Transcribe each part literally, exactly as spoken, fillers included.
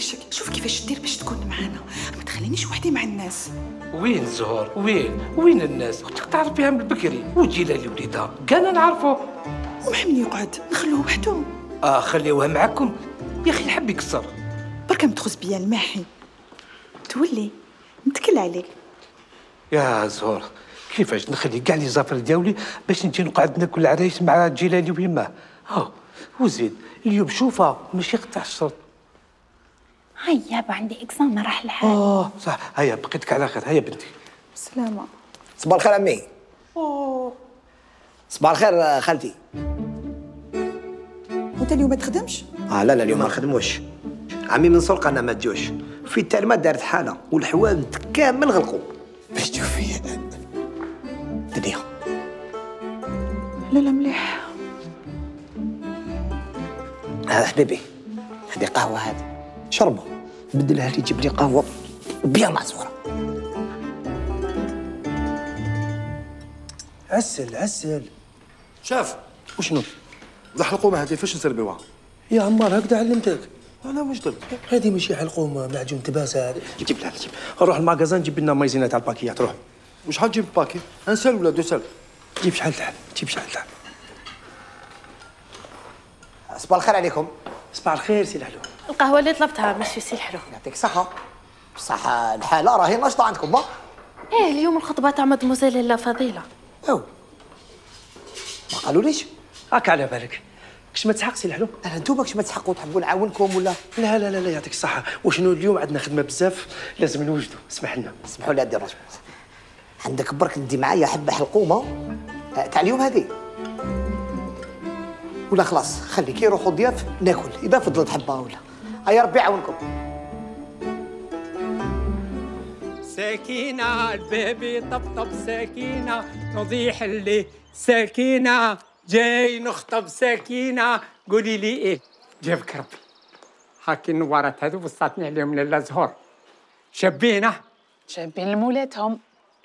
عيشك، شوف كيفاش دير باش تكون معانا، ما تخلينيش وحدي مع الناس. وين الزهور؟ وين؟ وين الناس؟ كنتك تعرفيها من بكري، وجيلالي وليدها، كاع انا نعرفو. ومحمد يقعد، نخلوه وحده. اه خليوها معاكم، يا اخي الحب يكسر. برك ما تخوز بيا الماحي، تولي نتكل عليك. يا زهور، كيفاش نخلي كاع لي زافر دياولي باش نجي نقعد ناكل العرايس مع جيلالي ويماه؟ اه وزيد اليوم شوفها ماشي قطع الشرط. هاي يابا عندي اكزام راح لحالي. اه صح، هيا بقيتك على خير. هيا بنتي بسلامة. صباح الخير عمي. اوه صباح الخير خالتي. وانت اليوم ما تخدمش؟ اه لا لا اليوم ما نخدموش عمي، من سرقة انا ما تجوش في التعليمات دارت حالة والحوانت كامل غلقوا باش تشوفي الدنيا. لا لا مليح. هذا حبيبي هذه قهوة، هذه شربه بدلها لي، جيب لي قهوه بيا معصوره. عسل عسل. شاف وشنو الحلقومه هذه كيفاش نسربيوها يا عمار؟ هكذا علمتك انا واش درت؟ هذه ماشي حلقومه معجون تباسه. جيب لها جيب. نروح المغازان نجيب لنا مايزينه تاع الباكيات. روح. وش حتجيب الباكي؟ ان سال ولا دو سال؟ جيب شحال تاع. جيب شحال تاع. صباح الخير عليكم. صباح الخير سي لحلو. القهوة اللي طلبتها ماشي سي لحلو. يعطيك الصحة. بصح الحالة راهي ناشطة عندكم با؟ ايه اليوم الخطبة تاع مدموزيل لا فضيلة. أو ما قالوليش؟ هاك على بالك. كش ما تسحق سي لحلو؟ أنا نتوما كش ما تسحقوا تحبوا نعاونكم ولا؟ لا لا لا لا يعطيك الصحة، وشنو اليوم عندنا خدمة بزاف لازم نوجدوا، اسمح لنا. اسمحوا لي عندي الرجل. عندك برك ندي معايا حبة حلقومة تاع اليوم هذه. ولا خلاص خلي كي يروحوا الضياف ناكل اذا فضلت حبه ولا. يا ربي يعاونكم. سكينه البيبي طبطب سكينه نضيح اللي سكينه جاي نخطب سكينه قولي لي ايه جابك ربي؟ هاكي النوارات هذو وصاتني عليهم لاله زهور. شابينه شابين لمولاتهم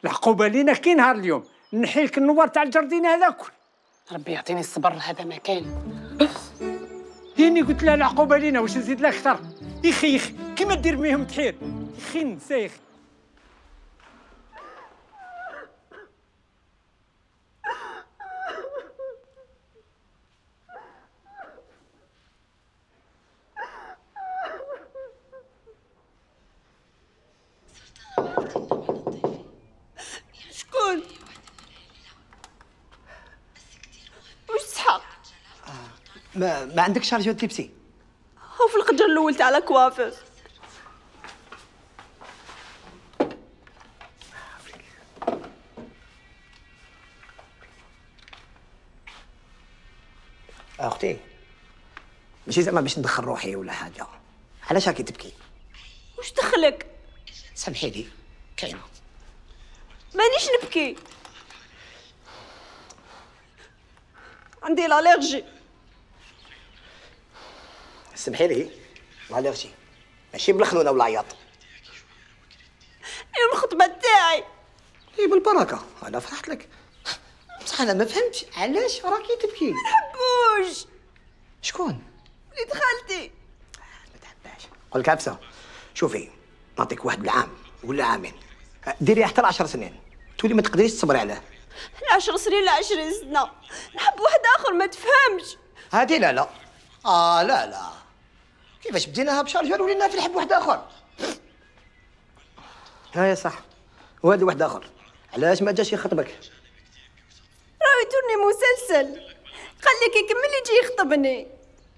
العقوبه لينا كي نهار اليوم نحيلك النوار تاع الجردين هذاك. ربي يعطيني الصبر لهذا مكان. هيني قلت لها العقوبه لينا واش نزيد لها اكثر؟ يخي يخي كيما دير بيهم تحير يخي نسى يخي. ما ما عندكش شارجة تلبسي؟ هو في القدر الاول تاع الكوافير. اختي ماشي زعما باش ندخل روحي ولا حاجه، علاش هاكي تبكي؟ واش دخلك؟ سامحي لي كاينه مانيش نبكي، عندي الالرجي. سمحي لي الالرجي ماشي بالخنونه ولا العياط. ايوا الخطبه تاعي اي بالبركه، انا فرحت لك بصح انا ما فهمتش علاش راكي تبكي. ما نحبوش. شكون؟ وليد خالتي. ما تحبهاش قول لك عفسه. شوفي نعطيك واحد العام ولا عامين، ديري حتى لعشر سنين تولي ما تقدريش تصبري عليه. العشر سنين ولا عشرين سنه نحب واحد اخر ما تفهمش. هادي لا لا اه لا لا كيفاش بديناها بشارجر ولينا في الحب واحد اخر. هاي صح وهذا واحد اخر. علاش ما جاش يخطبك؟ راه يدورني مسلسل قال لك يكمل يجي يخطبني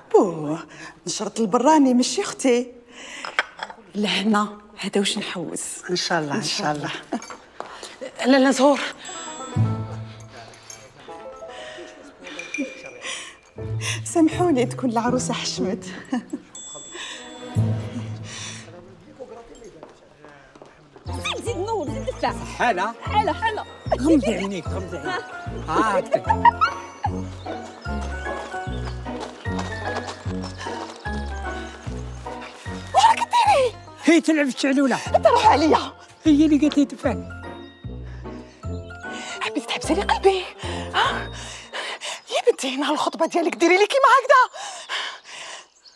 بوه نشرت البراني ماشي اختي. لهنا هذا واش نحوس. ان شاء الله ان شاء الله. لا لا زهور سامحوني تكون العروسه حشمت. زيد نور زيد دفع. حلا حلا حلا. غمضي عينيك غمضي عينيك. ها هكا. واش راك ديري؟ هي تلعب في الشعلوله. اطرح عليا. هي اللي قالت لي دفعني. حبيت تحبسي لي قلبي. ها يا بنتي هنا الخطبه ديالك ديري لي كيما هكذا.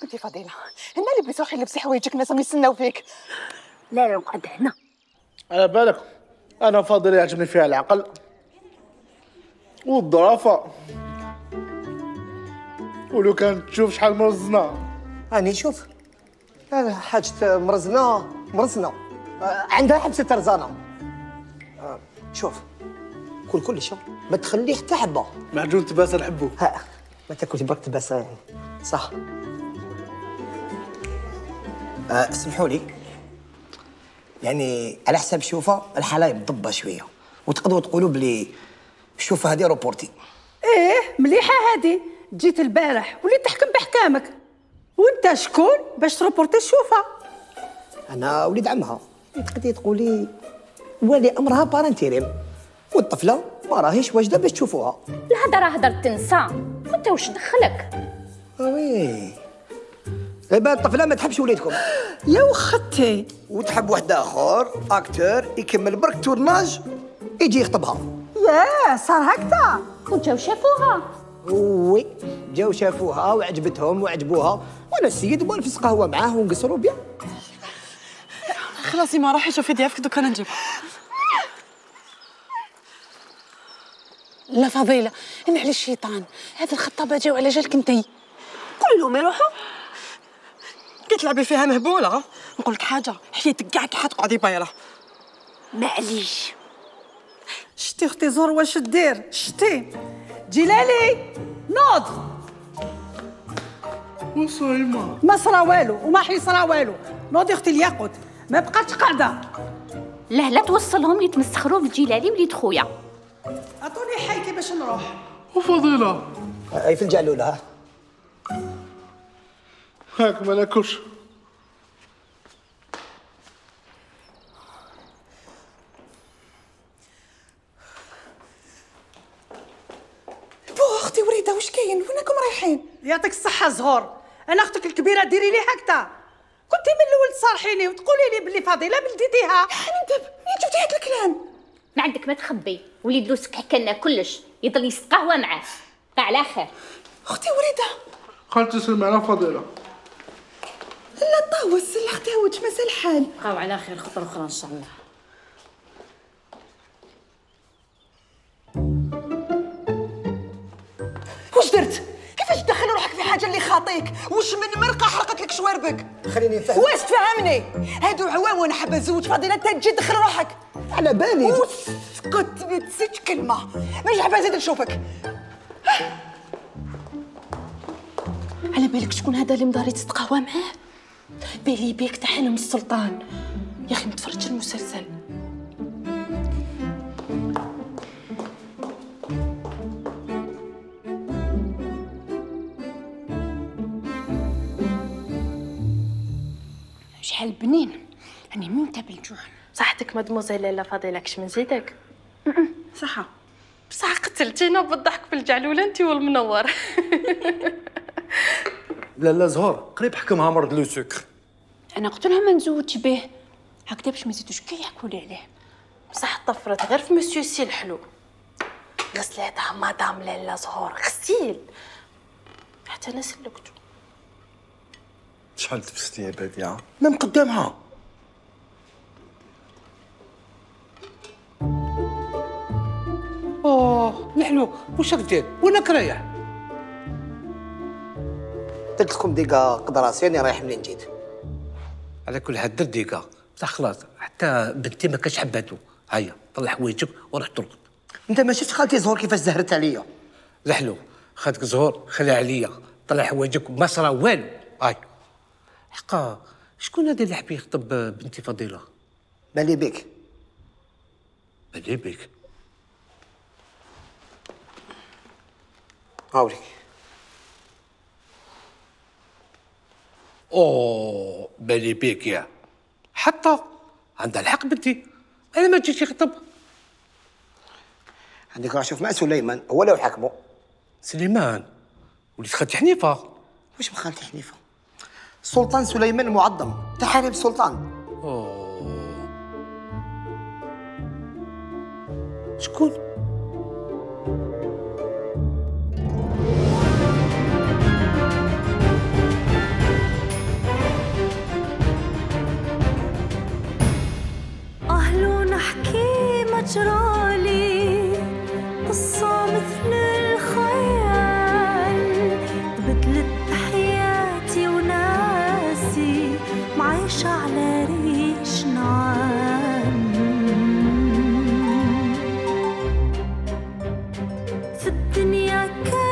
بنتي فضيله هنا لبسي، روحي لبسي حوايجك، الناس راهم يستناو فيك. لا لا وقعد هنا على بالك. أنا فاضلة يعجبني فيها العقل والظرافة، ولو كان تشوف شحال مرزنا. راني نشوف حاجة مرزنا مرزنا عندها حبسة رزانة. شوف كل كل شيء ما تخليه حتى حبة. معجون تباسة نحبو. ها ما تاكلش برك تباسة يعني صح. أه سمحوا لي يعني على حساب شوفه الحلايب ضبه شويه، وتقدروا تقولوا بلي شوفه هذه روبورتي. ايه مليحه هذه، جيت البارح وليت تحكم بحكامك. وانت شكون باش تروبورتي شوفه؟ انا وليد عمها، تقدري تقولي ولي امرها بارنتيريم، والطفله ما راهيش واجده باش تشوفوها. الهضره هضره تنسى، وانت واش دخلك؟ وي غير الطفله ما تحبش وليدكم. يا وختي وتحب واحد اخر اكتور يكمل برك تورناج يجي يخطبها. ياه صار هكذا؟ وانتو شافوها؟ وي جاو شافوها وعجبتهم وعجبوها، وانا السيد بغا نفس قهوه معاه ونقصروا بيا. خلاصي ما راحي، شوفي ضيافك دوكا انا نجيبها. لا فضيله انا على الشيطان، هاد الخطابه جاو على جالك انتي. قول لهم يروحوا، كتلعبي فيها مهبوله. نقول لك حاجه، حياتك كاع كي حتقعدي بايره. معليش. شتي اختي زهر واش دير؟ شتي جلالي نوض وصايمه ما صرا والو وما حي صرا والو. نوضي اختي الياقوت، ما بقاتش قاعده. لا لا توصلهم يتمسخروا في جلالي وليد خويا. عطوني حيكي باش نروح. وفضيله اي في الجعلوله هاك ما ناكلش. وريده واش كاين؟ وينكم رايحين؟ يعطيك الصحه زهور، انا اختك الكبيره ديري لي هكذا. كنتي من الاول تصارحيني وتقولي لي بلي فضيله بلديتيها. حنندب يا جبتي هاد الكلام. ما عندك ما تخبي، وليد لوسك حكى لنا كلش، يضل يسقى قهوه معاه. بقى على خير. اختي وريده قالت تسلم على فضيله. لا طاوس لا اختي هوت مازال الحال. بقاو على خير خطر اخرى ان شاء الله. واش درت؟ كيفاش تدخل روحك في حاجه اللي خاطيك؟ واش من مرقه حرقت لك شواربك؟ خليني نفهم. واش تفهمني؟ هادو عوام وانا حابه نزوج فضيله، انت تجي تدخل روحك. على بالي. واسكت ما تزيدش كلمه، مانيش حابه نزيد نشوفك. على بالك شكون هذا اللي مضاري تتقهوى معاه؟ بالي بيك تاع حلم السلطان. يا اخي ما تفرجش المسلسل. شحال بنين، راني من تاب الجوع. صحتك مادموزيل لاله فضيله، كش من زيدك. صحه بصح قتلتينا بالضحك في الجعلوله انت والمنور. لا لا زهور قريب حكمها مرض لو سكر. انا قلت لهم ما نزودش به هكذا باش ما يزيدوش كي يحكوا لي عليه. بصح طفرت غير في مسيو سي الحلو، غسلاتها مدام لاله زهور غسيل حتى انا سلكتو. شحال تبستي يا بديعه من قدامها. اوه لحلو واش راك دير؟ وينك رايح؟ درت لكم ديكا قدراسي راني رايح منين جيت. على كل حال درت ديكا بصح خلاص حتى بنتي ما كانتش حباتو. هيا طلع حوايجك وروح ترقد. انت ما شفتش خالتي زهور كيفاش زهرت عليا؟ لحلو خالتك زهور خليها عليا، طلع حوايجك ما صرا والو. هاي حقا شكون هذا اللي حب يخطب بنتي فضيله؟ بالي بيك بالي بيك. هاوليك. اوه بالي بيك يا حتى عندها الحق بنتي، انا ما جيتش يخطب. عندك راه شوف مع سليمان هو اللي يحاكمو. سليمان وليت خالتي حنيفه. واش بخالتي حنيفه؟ سلطان سليمان المعظم تحارب سلطان. اوه شكون؟ اهلو نحكي ما تجرالي قصه مثل الخيال، تبدلت معيشة على ريش نعام. في الدنيا كان